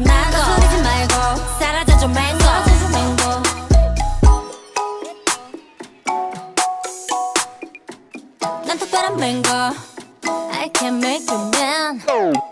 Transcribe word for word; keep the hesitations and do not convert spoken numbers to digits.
망설이지 말고, 망설이지 말고 사라져줘 망고, 사라져줘 망고. 난 특별한 망고 I can make you man.